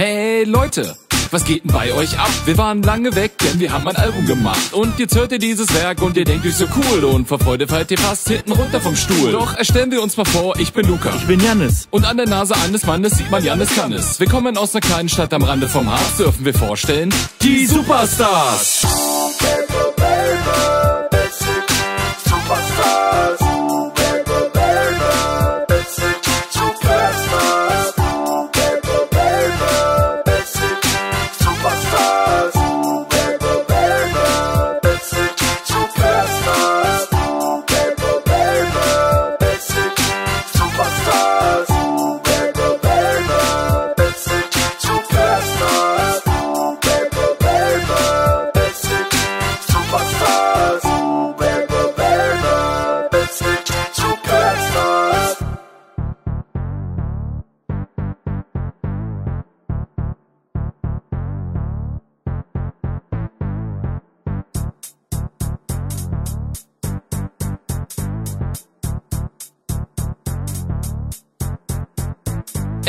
Hey Leute, was geht denn bei euch ab? Wir waren lange weg, denn wir haben ein Album gemacht. Und jetzt hört ihr dieses Werk und ihr denkt euch so cool. Und vor Freude fallt ihr fast hinten runter vom Stuhl. Doch erstellen wir uns mal vor, ich bin Luca. Ich bin Jannis. Und an der Nase eines Mannes sieht man Jannis Kannes. Wir kommen aus einer kleinen Stadt am Rande vom Harz. Dürfen wir vorstellen, die Superstars.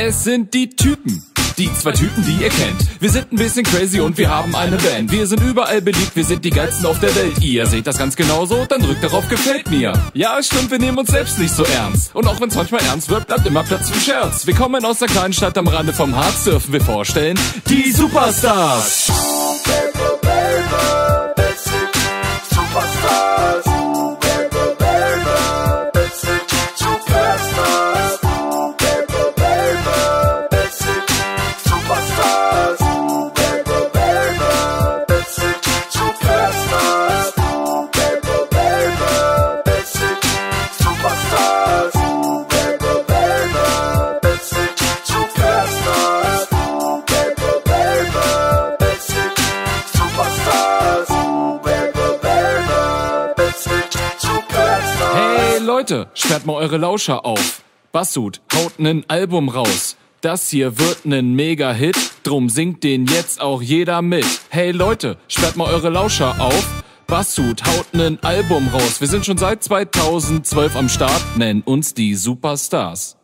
Es sind die Typen, die zwei Typen, die ihr kennt. Wir sind ein bisschen crazy und wir haben eine Band. Wir sind überall beliebt, wir sind die Geilsten auf der Welt. Ihr seht das ganz genauso, dann drückt darauf gefällt mir. Ja, stimmt, wir nehmen uns selbst nicht so ernst. Und auch wenn's manchmal ernst wird, bleibt immer Platz für Scherz. Wir kommen aus der kleinen Stadt am Rande vom Harz, dürfen wir vorstellen, die Superstars. Leute, sperrt mal eure Lauscher auf. BassHuut haut nen Album raus. Das hier wird nen Mega-Hit, drum singt den jetzt auch jeder mit. Hey Leute, sperrt mal eure Lauscher auf. BassHuut haut nen Album raus. Wir sind schon seit 2012 am Start, nennen uns die Superstars.